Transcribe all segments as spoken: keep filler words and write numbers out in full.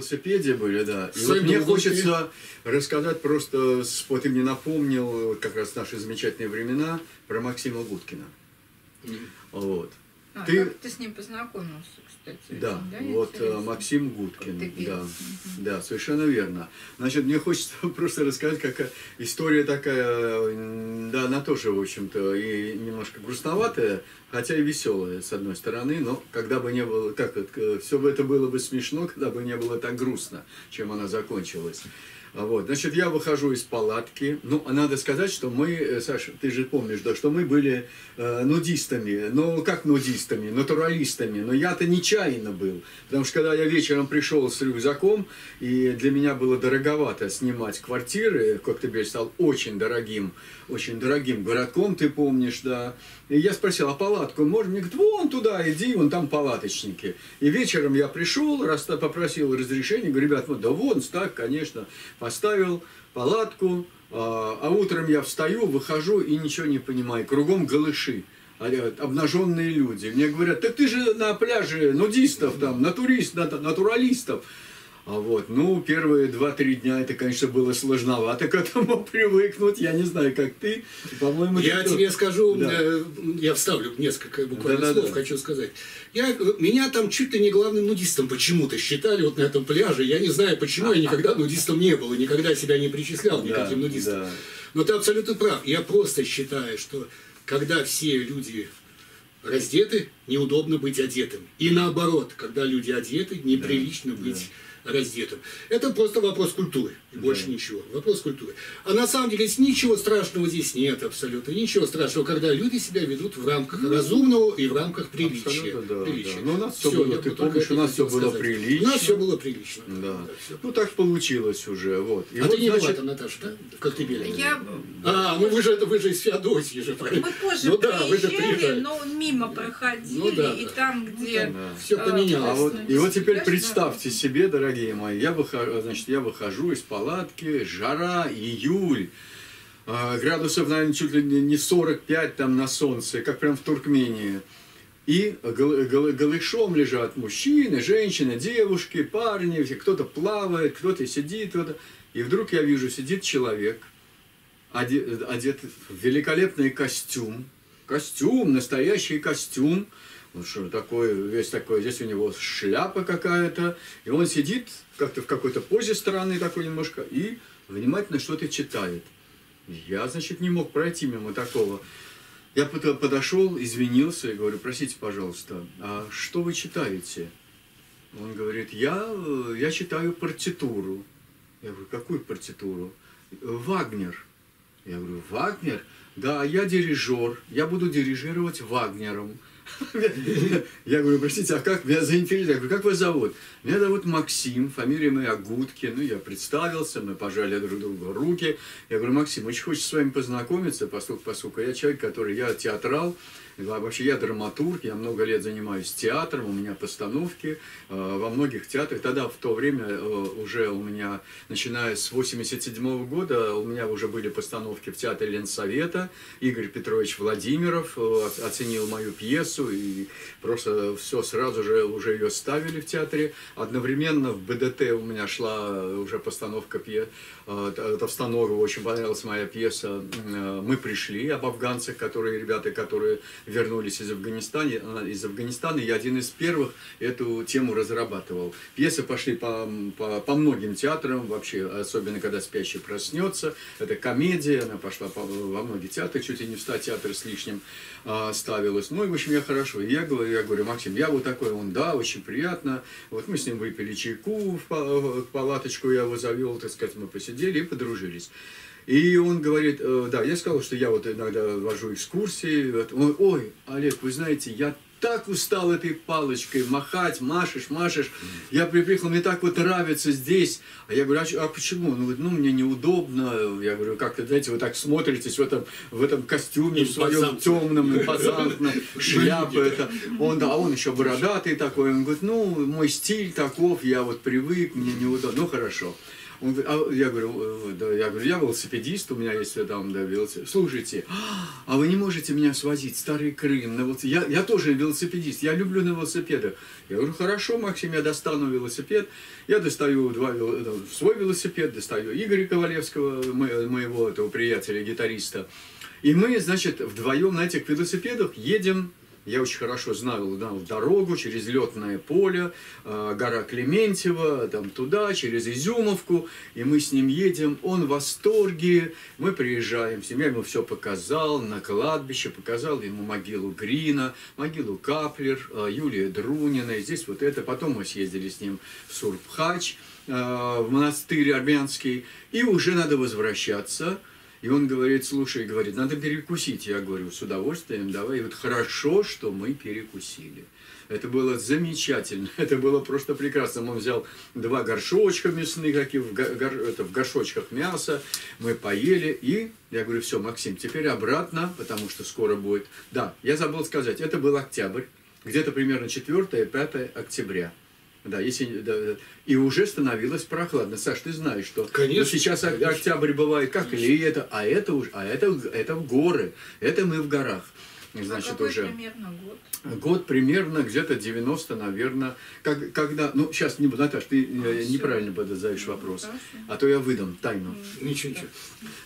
велосипеде были, да. И вот мне хочется рассказать просто, вот ты мне напомнил, как раз наши замечательные времена, про Максима Гуткина. Mm. Вот. А, ты... Как ты с ним познакомился, кстати. Да, да, вот интересно. Максим Гуткин. Коктебель. Да, mm-hmm. да, совершенно верно. Значит, мне хочется просто рассказать, как история такая, да, она тоже, в общем-то, и немножко грустноватая, хотя и веселая, с одной стороны, но когда бы не было, как все бы это было бы смешно, когда бы не было так грустно, чем она закончилась. Вот, значит, я выхожу из палатки. Ну, надо сказать, что мы, Саша, ты же помнишь, да, что мы были э, нудистами. Ну, как нудистами? Натуралистами. Но я-то нечаянно был. Потому что, когда я вечером пришел с рюкзаком, и для меня было дороговато снимать квартиры, Коктебель стал очень дорогим, очень дорогим городком, ты помнишь, да. И я спросил, а палатку можно? Мне говорит, вон туда иди, вон там палаточники. И вечером я пришел, раз попросил разрешения, говорю, ребят, вот, да вон, так, конечно, поставил палатку, а утром я встаю, выхожу и ничего не понимаю. Кругом голыши, обнаженные люди. Мне говорят, так ты же на пляже нудистов, там, натурист, натуралистов. А вот, ну, первые два-три дня это, конечно, было сложновато к этому привыкнуть. Я не знаю, как ты. По-моему, я тебе тут... скажу, да. э, я вставлю несколько буквально да, слов, да, да. хочу сказать. Я, меня там чуть ли не главным нудистом почему-то считали вот на этом пляже. Я не знаю, почему я никогда нудистом не был и никогда себя не причислял никаким да, нудистом. Да. Но ты абсолютно прав. Я просто считаю, что когда все люди... раздеты, неудобно быть одетым. И наоборот, когда люди одеты, неприлично да, быть да. раздетым. Это просто вопрос культуры. И да. больше ничего. Вопрос культуры. А на самом деле ничего страшного здесь нет абсолютно. Ничего страшного, когда люди себя ведут в рамках ну, разумного и в рамках приличия. Да, приличия. Да. Но у нас все, все было, ты помнишь, у нас все было прилично. У нас все было прилично. Да. Да, да, ну так получилось уже. Вот. И а вот, ты не значит... виновата, Наташа, да? В Коктебеле. Я... А, ну вы же, вы же из Феодосии же. Мы позже ну, да, приезжали, но мимо проходили, ну, да, и да. там, где... Ну, да. Все поменялось. А вот, и вот теперь представьте себе, дорогие мои, я выхожу, значит, я выхожу из палатки, жара, июль, градусов, наверное, чуть ли не сорок пять там на солнце, как прям в Туркмении. И голышом лежат мужчины, женщины, девушки, парни, кто-то плавает, кто-то сидит. Кто-то... И вдруг я вижу, сидит человек, одет, одет в великолепный костюм, костюм, настоящий костюм. Ну что, такой, весь такой, здесь у него шляпа какая-то. И он сидит как-то в какой-то позе стороны такой немножко и внимательно что-то читает. Я, значит, не мог пройти мимо такого. Я подошел, извинился и говорю, простите, пожалуйста, а что вы читаете? Он говорит, я, я читаю партитуру. Я говорю, какую партитуру? Вагнер. Я говорю, Вагнер? Да, я дирижер, я буду дирижировать Вагнером. Я говорю, простите, а как меня заинтересовало? Я говорю, как вас зовут? Меня зовут Максим, фамилия моя Гуткин. Ну, я представился, мы пожали друг другу руки. Я говорю, Максим, очень хочется с вами познакомиться, поскольку, поскольку я человек, который, я театрал, вообще я драматург, я много лет занимаюсь театром, у меня постановки э, во многих театрах. Тогда, в то время, э, уже у меня, начиная с восемьдесят седьмого года, у меня уже были постановки в театре Ленсовета. Игорь Петрович Владимиров э, оценил мою пьесу, и просто все сразу же уже ее ставили в театре. Одновременно в БДТ у меня шла уже постановка пьесы э, Товстонога, очень понравилась моя пьеса э, «Мы пришли», об афганцах, которые, ребята, которые... вернулись из Афганистана, из Афганистана, я один из первых эту тему разрабатывал. Пьесы пошли по, по, по многим театрам, вообще, особенно когда «Спящий проснется». Это комедия, она пошла по, во многие театры, чуть ли не в ста театрах с лишним а, ставилась. Ну, и, в общем, я хорошо. Я говорю, я говорю, Максим, я вот такой, он, да, очень приятно. Вот мы с ним выпили чайку в палаточку, я его завел, так сказать, мы посидели и подружились. И он говорит, да, я сказал, что я вот иногда вожу экскурсии. Он, ой, Олег, вы знаете, я так устал этой палочкой махать, машешь, машешь. Я приехал, мне так вот нравится здесь. А я говорю, а, а почему? Ну, ну, мне неудобно. Я говорю, как-то, знаете, вы так смотритесь в этом, в этом костюме, в своем темном, импозантном, шляпе. Он, да, он еще бородатый такой. Он говорит, ну, мой стиль таков, я вот привык, мне неудобно. Ну, хорошо. Он говорит, а, я говорю, да, я говорю, я велосипедист, у меня есть там, да, велосипед. Слушайте, а вы не можете меня свозить, старый Крым, на велосипед? Я, я тоже велосипедист, я люблю на велосипедах. Я говорю, хорошо, Максим, я достану велосипед. Я достаю два, свой велосипед, достаю Игоря Ковалевского, моего этого приятеля, гитариста. И мы, значит, вдвоем на этих велосипедах едем. Я очень хорошо знал, знал дорогу через летное поле, э, гора Клементьева, там туда, через Изюмовку. И мы с ним едем, он в восторге. Мы приезжаем, я ему все показал, на кладбище показал ему могилу Грина, могилу Каплер, э, Юлия Друнина. И здесь вот это. Потом мы съездили с ним в Сурпхач, э, в монастырь армянский. И уже надо возвращаться. И он говорит, слушай, говорит, надо перекусить. Я говорю, с удовольствием, давай. И вот хорошо, что мы перекусили. Это было замечательно, это было просто прекрасно. Он взял два горшочка мясных, какие в, гор... это, в горшочках мяса, мы поели. И я говорю, все, Максим, теперь обратно, потому что скоро будет. Да, я забыл сказать, это был октябрь, где-то примерно четвёртое-пятое октября. Да, если, да, да. И уже становилось прохладно. Саш, ты знаешь, что конечно, сейчас конечно. Октябрь бывает, как конечно. Или это, а это уже, а это, это в горы, это мы в горах. Значит, какой уже примерно год? Год примерно где-то девяносто, наверное, как, когда, ну сейчас не буду, Наташ, ты а, неправильно задаешь вопрос, а то я выдам тайну. Ничего, ничего.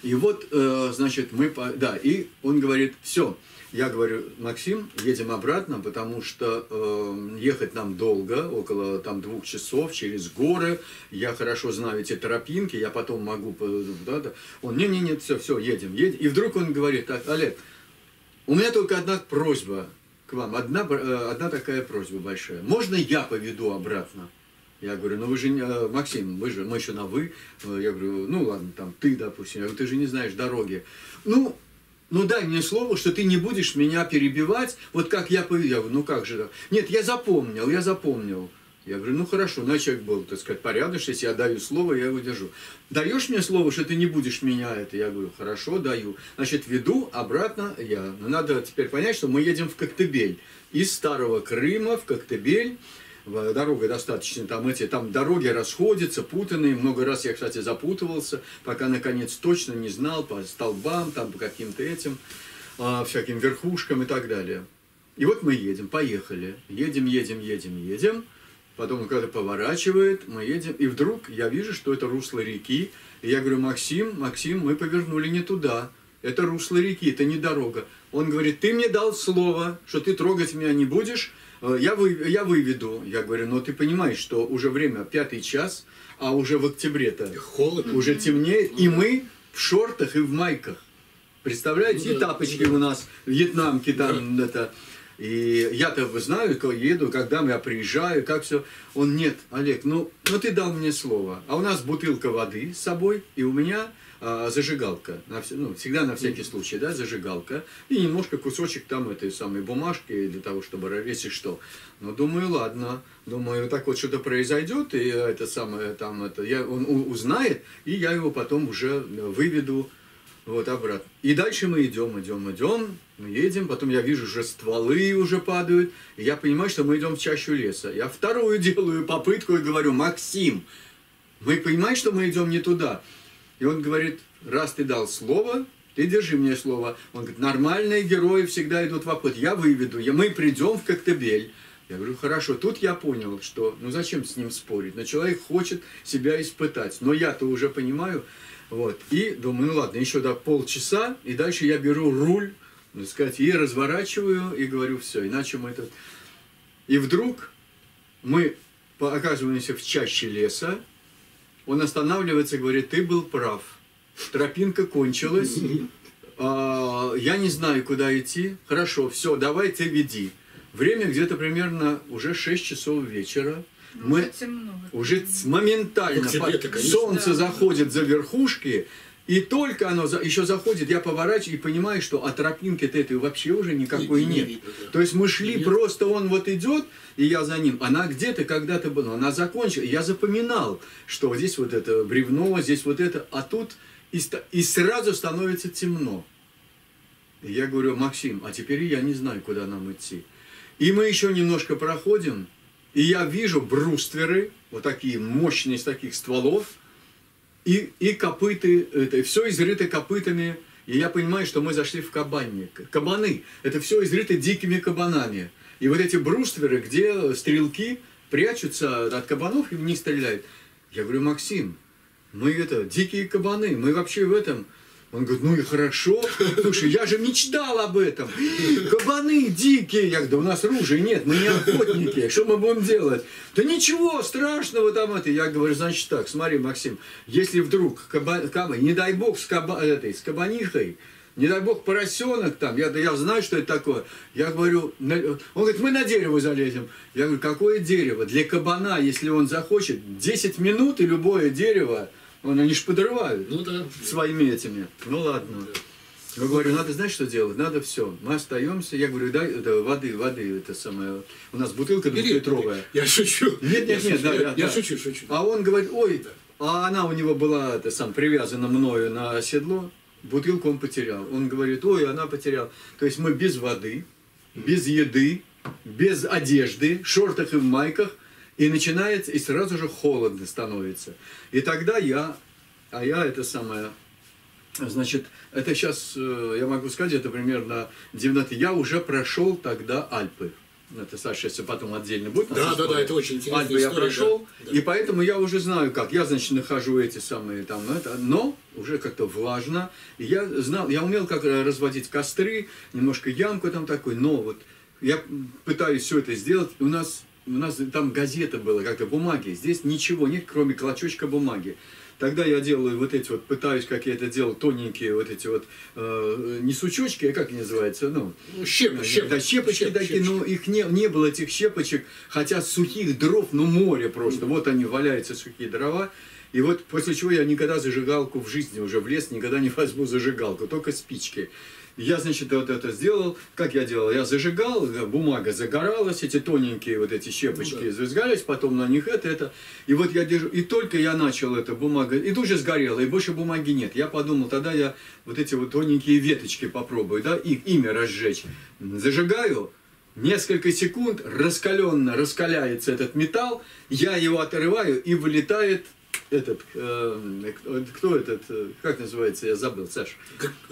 И вот, значит, мы, да, и он говорит, все. Я говорю, Максим, едем обратно, потому что э, ехать нам долго, около там, двух часов, через горы. Я хорошо знаю эти тропинки, я потом могу... Да, да. Он, не-не-не, все, все, едем, едем. И вдруг он говорит, Олег, у меня только одна просьба к вам, одна, одна такая просьба большая. Можно я поведу обратно? Я говорю, ну вы же, Максим, мы же, мы еще на «вы». Я говорю, ну ладно, там ты, допустим. Я говорю, ты же не знаешь дороги. Ну... Ну дай мне слово, что ты не будешь меня перебивать, вот как я поверил, ну как же так? Нет, я запомнил, я запомнил. Я говорю, ну хорошо, ну человек был, так сказать, порядочный, если я даю слово, я его держу. Даешь мне слово, что ты не будешь меня это? Я говорю, хорошо, даю. Значит, веду обратно я. Но надо теперь понять, что мы едем в Коктебель. Из Старого Крыма в Коктебель. Дорога достаточно, там эти, там дороги расходятся, путанные. Много раз я, кстати, запутывался, пока, наконец, точно не знал по столбам, там по каким-то этим, всяким верхушкам и так далее. И вот мы едем, поехали. Едем, едем, едем, едем. Потом он когда поворачивает, мы едем. И вдруг я вижу, что это русло реки. И я говорю, Максим, Максим, мы повернули не туда. Это русло реки, это не дорога. Он говорит, ты мне дал слово, что ты трогать меня не будешь. Я, вы, я выведу. Я говорю, но ты понимаешь, что уже время пятый час, а уже в октябре-то холод, уже mm-hmm. темнеет, mm-hmm. и мы в шортах и в майках. Представляете, mm-hmm. и тапочки mm-hmm. у нас, вьетнамки там, mm-hmm. это. И я-то знаю, когда еду, когда я приезжаю, как все. Он, нет, Олег, ну, ну ты дал мне слово. А у нас бутылка воды с собой, и у меня а, зажигалка. На, ну, всегда на всякий случай, да, зажигалка. И немножко кусочек там этой самой бумажки для того, чтобы если что. Ну, думаю, ладно. Думаю, так вот что-то произойдет, и это самое там, это, я, он узнает, и я его потом уже выведу. Вот обратно. И дальше мы идем, идем, идем, мы едем, потом я вижу, уже стволы уже падают, и я понимаю, что мы идем в чащу леса. Я вторую делаю попытку и говорю, Максим, мы понимаем, что мы идем не туда. И он говорит, раз ты дал слово, ты держи мне слово. Он говорит, нормальные герои всегда идут в обход, я выведу, мы придем в Коктебель. Я говорю, хорошо, тут я понял, что, ну зачем с ним спорить, но человек хочет себя испытать, но я-то уже понимаю. Вот. И думаю, ну ладно, еще до полчаса, и дальше я беру руль, так сказать, и разворачиваю, и говорю, все, иначе мы это... И вдруг мы оказываемся в чаще леса, он останавливается и говорит, ты был прав, тропинка кончилась, я не знаю, куда идти, хорошо, все, давай ты веди. Время где-то примерно уже шесть часов вечера. Мы уже, темно, уже моментально под... солнце да, заходит да. за верхушки, и только оно за... еще заходит, я поворачиваю и понимаю, что от тропинки-то этой вообще уже никакой и, нет. И, и, и, да. То есть мы шли, и, просто он вот идет, и я за ним. Она где-то когда-то была, она закончила. Я запоминал, что здесь вот это бревно, здесь вот это, а тут и, и сразу становится темно. И я говорю, Максим, а теперь я не знаю, куда нам идти. И мы еще немножко проходим. И я вижу брустверы, вот такие мощные, из таких стволов, и, и копыты, это все изрыто копытами. И я понимаю, что мы зашли в кабанник. Кабаны. Это все изрыто дикими кабанами. И вот эти брустверы, где стрелки прячутся от кабанов и в них стреляют. Я говорю, Максим, мы это, дикие кабаны, мы вообще в этом... Он говорит, ну и хорошо. Слушай, я же мечтал об этом. Кабаны дикие. Я говорю, да у нас ружья нет, мы не охотники. Что мы будем делать? Да ничего страшного там это. Я говорю, значит так, смотри, Максим, если вдруг, каба... Каба... не дай бог, с, каба... этой, с кабанихой, не дай бог, поросенок там, я, я знаю, что это такое. Я говорю, на... он говорит, мы на дерево залезем. Я говорю, какое дерево? Для кабана, если он захочет, десять минут и любое дерево, он, они же подрывают ну, да. своими этими. Ну ладно. Да. Я говорю, надо, знаешь, что делать? Надо все. Мы остаемся. Я говорю, дай это, воды, воды, это самое. У нас бутылка двухлитровая. Я шучу. Нет, нет, я нет, шучу. Да, я, я да. шучу, шучу. А он говорит, ой, да. а она у него была это, сам, привязана мною на седло. Бутылку он потерял. Он говорит, ой, она потеряла. То есть мы без воды, без еды, без одежды, в шортах и в майках. И начинается, и сразу же холодно становится. И тогда я, а я это самое, значит, это сейчас, я могу сказать, это примерно девяностые, я уже прошел тогда Альпы. Это, Саша, если потом отдельно будет. Да, да, да, это очень интересная Альпы история. Альпы я прошел, да, да. и поэтому я уже знаю как. Я, значит, нахожу эти самые там, это, но уже как-то влажно. И я знал, я умел как разводить костры, немножко ямку там такой, но вот я пытаюсь все это сделать, у нас... У нас там газета была, как-то бумаги. Здесь ничего нет, кроме клочочка бумаги. Тогда я делаю вот эти вот, пытаюсь, как я это делал, тоненькие вот эти вот, э, не сучочки, а как они называются? Ну, щеп, щеп, да, щепочки щеп, такие, щепочки. Но их не, не было, этих щепочек, хотя сухих дров, ну море просто. Mm. Вот они валяются, сухие дрова. И вот после чего я никогда зажигалку в жизни уже в лес, никогда не возьму зажигалку, только спички. Я, значит, вот это сделал. Как я делал? Я зажигал, бумага загоралась, эти тоненькие вот эти щепочки ну, да. зажигались, потом на них это, это. И вот я держу, и только я начал это, бумага, и тут же сгорела, и больше бумаги нет. Я подумал, тогда я вот эти вот тоненькие веточки попробую, да, и ими разжечь. Зажигаю, несколько секунд раскаленно раскаляется этот металл, я его отрываю, и вылетает... Этот, э, кто этот, как называется, я забыл, Саша.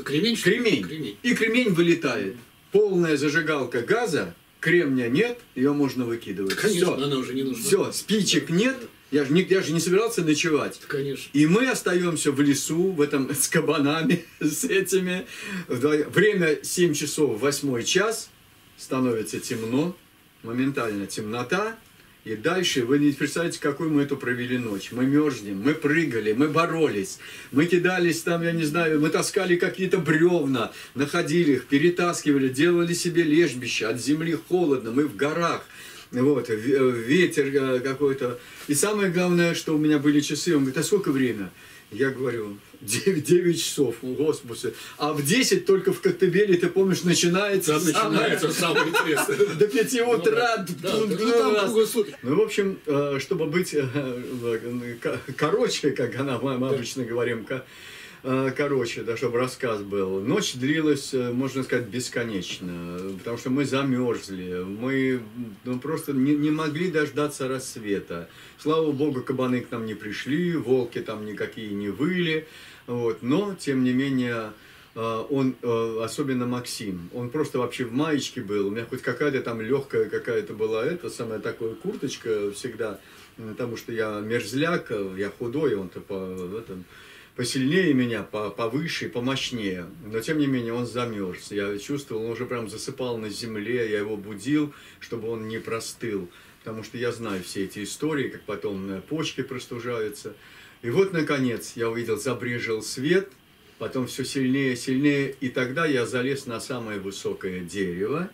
Кремень? Кремень. Кремень. И кремень вылетает. Полная зажигалка газа, кремня нет, ее можно выкидывать. Конечно, все. Она уже не нужна. Все, спичек да. нет, я же, не, я же не собирался ночевать. Да, конечно. И мы остаемся в лесу, в этом, с кабанами, с этими. Время семь часов, восьмой час, становится темно, моментально темнота. И дальше, вы не представляете, какую мы эту провели ночь. Мы мерзнем, мы прыгали, мы боролись, мы кидались там, я не знаю, мы таскали какие-то бревна, находили их, перетаскивали, делали себе лежбище, от земли холодно, мы в горах, вот, ветер какой-то. И самое главное, что у меня были часы, он говорит, а сколько время? Я говорю, девять часов, господи. А в десять только в Коктебеле, ты помнишь, начинается... Да, начинается самое интересное. До пяти утра. Ну, в общем, чтобы быть короче, как мы обычно говорим, короче, да, чтобы рассказ был. Ночь длилась, можно сказать, бесконечно, потому что мы замерзли, мы ну, просто не, не могли дождаться рассвета. Слава богу, кабаны к нам не пришли, волки там никакие не выли, вот, но, тем не менее, он, особенно Максим, он просто вообще в маечке был, у меня хоть какая-то там легкая какая-то была, это самая такая курточка всегда, потому что я мерзляк, я худой, он-то по этому... Посильнее меня, повыше, помощнее. Но, тем не менее, он замерз. Я чувствовал, он уже прям засыпал на земле. Я его будил, чтобы он не простыл. Потому что я знаю все эти истории, как потом почки простужаются. И вот, наконец, я увидел, забрежил свет. Потом все сильнее, сильнее. И тогда я залез на самое высокое дерево.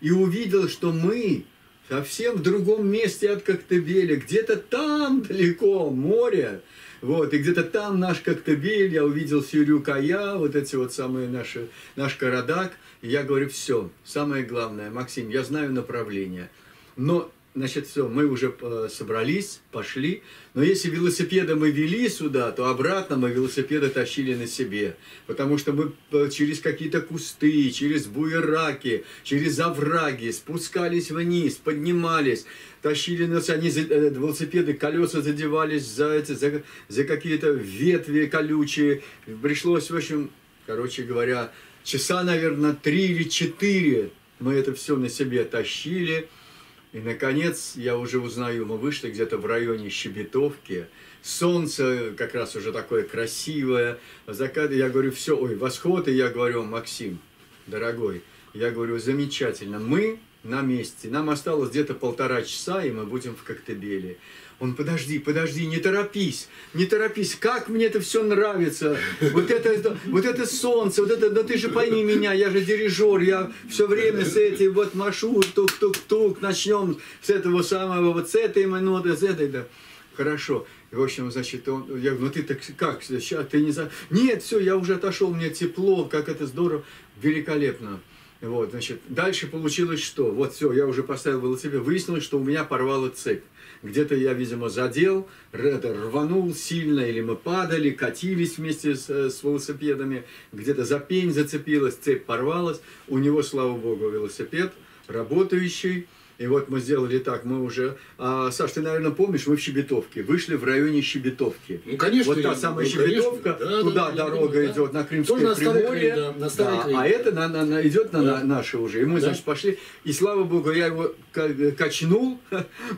И увидел, что мы совсем в другом месте от Коктебеля. Где-то там далеко море. Вот, и где-то там наш Коктебель, я увидел Сьюрю Кая, вот эти вот самые наши, наш Карадак. И я говорю, все, самое главное, Максим, я знаю направление. Но Значит, все, мы уже собрались, пошли. Но если велосипеды мы вели сюда, то обратно мы велосипеды тащили на себе. Потому что мы через какие-то кусты, через буераки, через овраги спускались вниз, поднимались, тащили нас. Они, велосипеды, колеса задевались за, за, за какие-то ветви колючие. Пришлось, в общем, короче говоря, часа, наверное, три или четыре мы это все на себе тащили. И, наконец, я уже узнаю, мы вышли где-то в районе Щебетовки. Солнце как раз уже такое красивое. Закат, я говорю, все, ой, восход, и я говорю, Максим, дорогой, я говорю, замечательно, мы на месте. Нам осталось где-то полтора часа, и мы будем в Коктебеле. Он, подожди, подожди, не торопись, не торопись, как мне это все нравится. Вот это, вот это солнце, вот это, да ты же пойми меня, я же дирижер, я все время с этим вот машу, тук-тук-тук, начнем с этого самого, вот с этой минуты, с этой, да. Хорошо. И, в общем, значит, он, я говорю, ну ты так как, сейчас ты не за... Нет, все, я уже отошел, мне тепло, как это здорово, великолепно. Вот, значит, дальше получилось что? Вот все, я уже поставил велосипед, выяснилось, что у меня порвала цепь. Где-то я, видимо, задел, рванул сильно, или мы падали, катились вместе с, с велосипедами, где-то за пень зацепилась, цепь порвалась. У него, слава богу, велосипед работающий. И вот мы сделали так, мы уже... А, Саш, ты, наверное, помнишь, мы в Щебетовке. Вышли в районе Щебетовки. Ну, конечно. Вот та я, самая ну, Щебетовка, да, туда да, дорога да. идет на Крымское на Приморье. Крым, да, на да, а это на, на, на, идет да. на, на наши уже. И мы, да. значит, пошли. И, слава богу, я его качнул,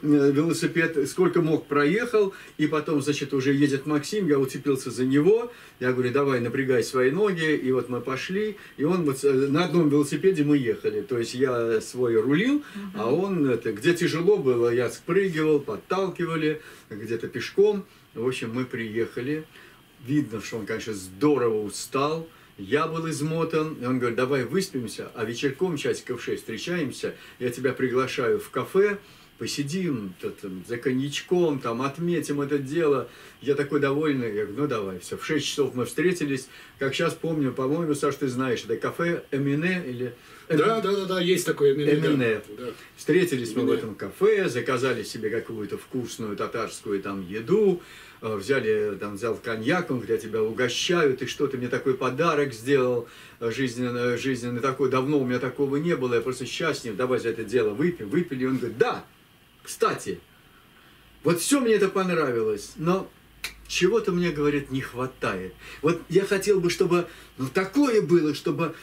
велосипед, сколько мог, проехал. И потом, значит, уже едет Максим, я уцепился за него. Я говорю, давай, напрягай свои ноги. И вот мы пошли. И он вот... На одном велосипеде мы ехали. То есть я свой рулил, угу. а он... Это, где тяжело было, я спрыгивал, подталкивали, где-то пешком. В общем, мы приехали. Видно, что он, конечно, здорово устал. Я был измотан. И он говорит, давай выспимся, а вечерком часиков в шесть встречаемся. Я тебя приглашаю в кафе, посидим то, там, за коньячком, там, отметим это дело. Я такой довольный. Я говорю, ну давай, все. В шесть часов мы встретились. Как сейчас помню, по-моему, Саш, ты знаешь, это кафе «Эмине» или... Да, да, да, да, есть такое «Эмине». Да. Встретились Эмине. Мы в этом кафе, заказали себе какую-то вкусную татарскую там еду, взяли, там, взял коньяк, он, я тебя угощаю, ты что, ты мне такой подарок сделал жизненный, жизненный такой, давно у меня такого не было, я просто счастлив, давай за это дело выпьем, выпили, и он говорит, да, кстати, вот все мне это понравилось, но... Чего-то мне, говорит, не хватает. Вот я хотел бы, чтобы ну, такое было, чтобы,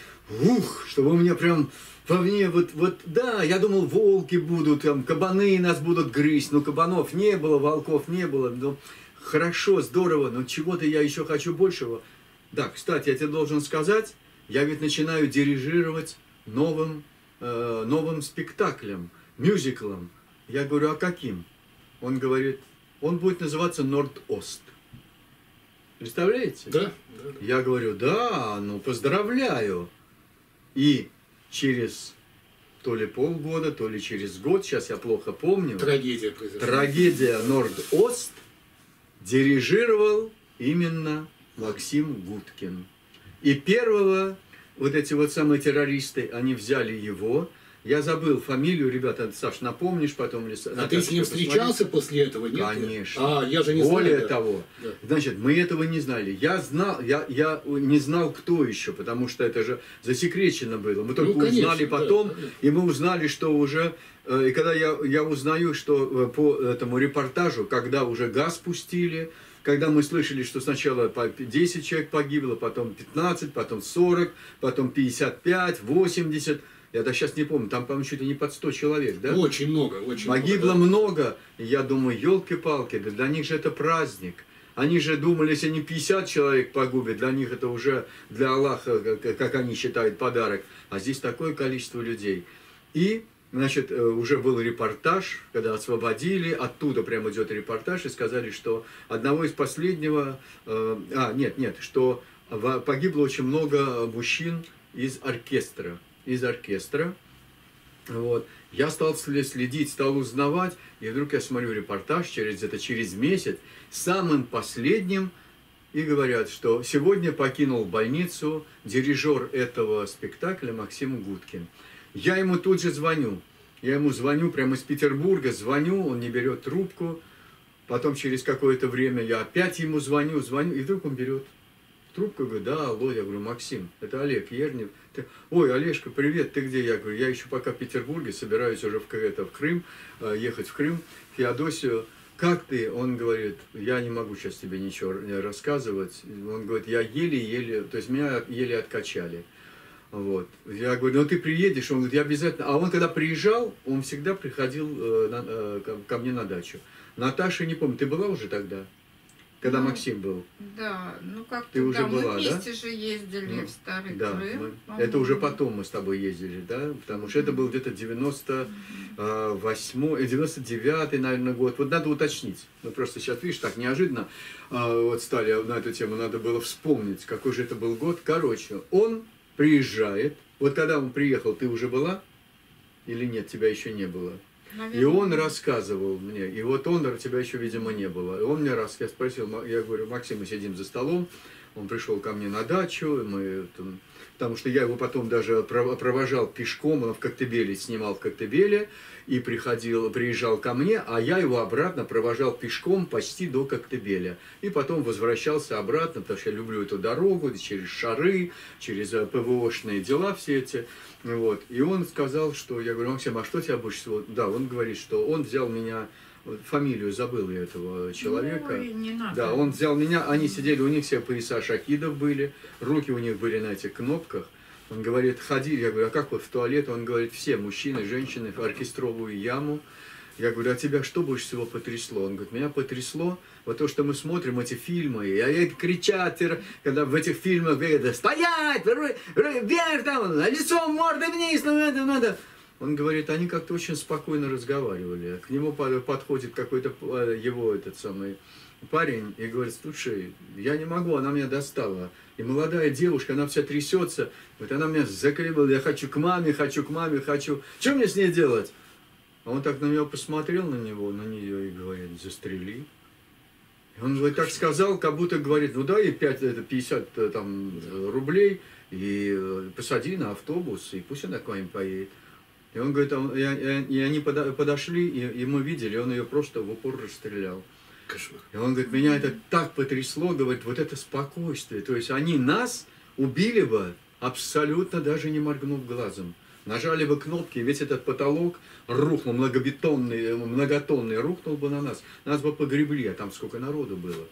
ух, чтобы у меня прям во мне вот, вот, да, я думал, волки будут, там, кабаны нас будут грызть, но кабанов не было, волков не было, ну, хорошо, здорово, но чего-то я еще хочу большего. Да, кстати, я тебе должен сказать, я ведь начинаю дирижировать новым, э, новым спектаклем, мюзиклом. Я говорю, а каким? Он говорит, он будет называться «Норд-Ост». Представляете? Да, да, да. Я говорю, да, ну поздравляю. И через то ли полгода, то ли через год, сейчас я плохо помню. Трагедия произошла. Трагедия «Норд-Ост» дирижировал именно Максим Гуткин. И первого, вот эти вот самые террористы, они взяли его. Я забыл фамилию, ребята, Саш, напомнишь потом? Ли, а Наташа, ты с ним встречался после этого? Нет? Конечно. А, я же не знал. Более да. того, да. значит, мы этого не знали. Я знал, я, я не знал, кто еще, потому что это же засекречено было. Мы только ну, конечно, узнали потом, да, и мы узнали, что уже... И когда я, я узнаю, что по этому репортажу, когда уже газ пустили, когда мы слышали, что сначала десять человек погибло, потом пятнадцать, потом сорок, потом пятьдесят пять, восемьдесят... Я даже сейчас не помню, там, по-моему, чуть ли не под сто человек, да? Очень много, очень Погибло много. Погибло много. И я думаю, елки-палки, да для них же это праздник. Они же думали, если они пятьдесят человек погубят, для них это уже, для Аллаха, как они считают, подарок. А здесь такое количество людей. И, значит, уже был репортаж, когда освободили, оттуда прям идет репортаж, и сказали, что одного из последнего... Э, а, нет, нет, что погибло очень много мужчин из оркестра. из оркестра, вот, я стал следить, стал узнавать, и вдруг я смотрю репортаж, через это через месяц, самым последним, и говорят, что сегодня покинул больницу дирижер этого спектакля Максим Гуткин. Я ему тут же звоню, Я ему звоню прямо из Петербурга, звоню, он не берет трубку. Потом через какое-то время я опять ему звоню, звоню, и вдруг он берет трубку, говорю, да, алло, я говорю, Максим, это Олег Ернев. Ты... Ой, Олежка, привет, ты где? Я говорю, я еще пока в Петербурге, собираюсь уже в, это, в Крым, ехать в Крым, в Феодосию. Как ты? Он говорит, я не могу сейчас тебе ничего рассказывать. Он говорит, я еле-еле, то есть меня еле откачали. Вот. Я говорю, ну ты приедешь? Он говорит, я обязательно. А он когда приезжал, он всегда приходил э, на, э, ко мне на дачу. Наташа, не помню, ты была уже тогда? Когда ну, Максим был? Да, ну как-то ты да, уже была, мы вместе да? же ездили ну, в Старый да, Крым. Мы, это уже потом мы с тобой ездили, да? Потому что mm-hmm. это был где-то девяносто восьмой, девяносто девятый, наверное, год. Вот надо уточнить. Мы просто сейчас, видишь, так неожиданно вот стали на эту тему, надо было вспомнить, какой же это был год. Короче, он приезжает. Вот когда он приехал, ты уже была? Или нет, тебя еще не было? Наверное. И он рассказывал мне, и вот он, тебя еще, видимо, не было. И он мне раз, я спросил, я говорю, Максим, мы сидим за столом, он пришел ко мне на дачу, мы, там, потому что я его потом даже провожал пешком, он в Коктебеле снимал в Коктебеле, и приходил, приезжал ко мне, а я его обратно провожал пешком почти до Коктебеля. И потом возвращался обратно, потому что я люблю эту дорогу, через шары, через ПВОшные дела все эти. Вот. И он сказал, что, я говорю, Максим, а что тебя больше всего? Да, он говорит, что он взял меня, фамилию забыл я этого человека. Ой, не надо. Да, он взял меня, они сидели, у них все пояса шахидов были, руки у них были на этих кнопках. Он говорит, ходи, я говорю, а как вот в туалет? Он говорит, все мужчины, женщины, в оркестровую яму. Я говорю, а тебя что больше всего потрясло? Он говорит, меня потрясло вот то, что мы смотрим эти фильмы, и они кричат, когда в этих фильмах говорят, стоять, вверх, там, лицом, мордой вниз, ну это надо. Он говорит, они как-то очень спокойно разговаривали. К нему подходит какой-то его этот самый парень и говорит, слушай, я не могу, она меня достала. И молодая девушка, она вся трясется, вот она меня заколебала, я хочу к маме, хочу к маме, хочу. Что мне с ней делать? А он так на него посмотрел, на него, на нее и говорит, застрели. И он вот так сказал, как будто говорит, ну дай ей пятьдесят там, рублей и посади на автобус, и пусть она к вам поедет. И он говорит, он, и, и, и они подошли, и, и мы видели, он ее просто в упор расстрелял. Кошмар. И он говорит, меня это так потрясло, говорит, вот это спокойствие. То есть они нас убили бы, абсолютно даже не моргнув глазом. Нажали бы кнопки, и весь этот потолок рухнул, многобетонный, многотонный рухнул бы на нас. Нас бы погребли, а там сколько народу было.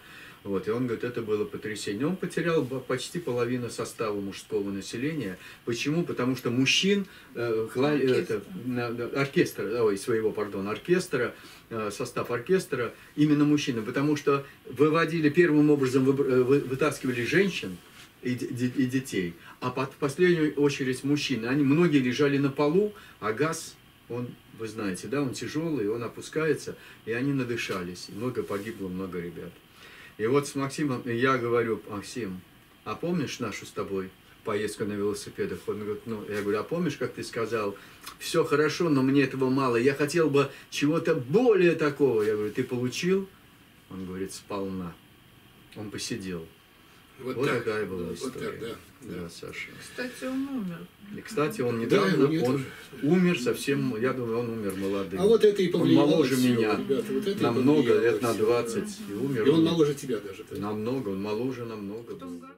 Вот, и он говорит, это было потрясение. Он потерял почти половину состава мужского населения. Почему? Потому что мужчин, э, хла... оркестр, это, оркестр ой, своего, пардон, оркестра, э, состав оркестра, именно мужчины. Потому что выводили, первым образом вы, вы, вытаскивали женщин и, и, и детей, а под, в последнюю очередь мужчины. Они, многие лежали на полу, а газ... Он, вы знаете, да, он тяжелый, он опускается, и они надышались. Много погибло, много ребят. И вот с Максимом, я говорю, Максим, а помнишь нашу с тобой поездку на велосипедах? Он говорит, ну, я говорю, а помнишь, как ты сказал, все хорошо, но мне этого мало, я хотел бы чего-то более такого. Я говорю, ты получил? Он говорит, сполна. Он посидел. Вот, вот так, такая была вот история. Так, да, да. Да, Саша. Кстати, он умер. И, кстати, он недавно да, он умер совсем, я думаю, он умер молодым. А вот это и повлияло. Он моложе всего, меня, ребята, вот намного, лет на двадцать. Да. И, умер и он, он моложе тебя даже. Да. Намного, он моложе намного.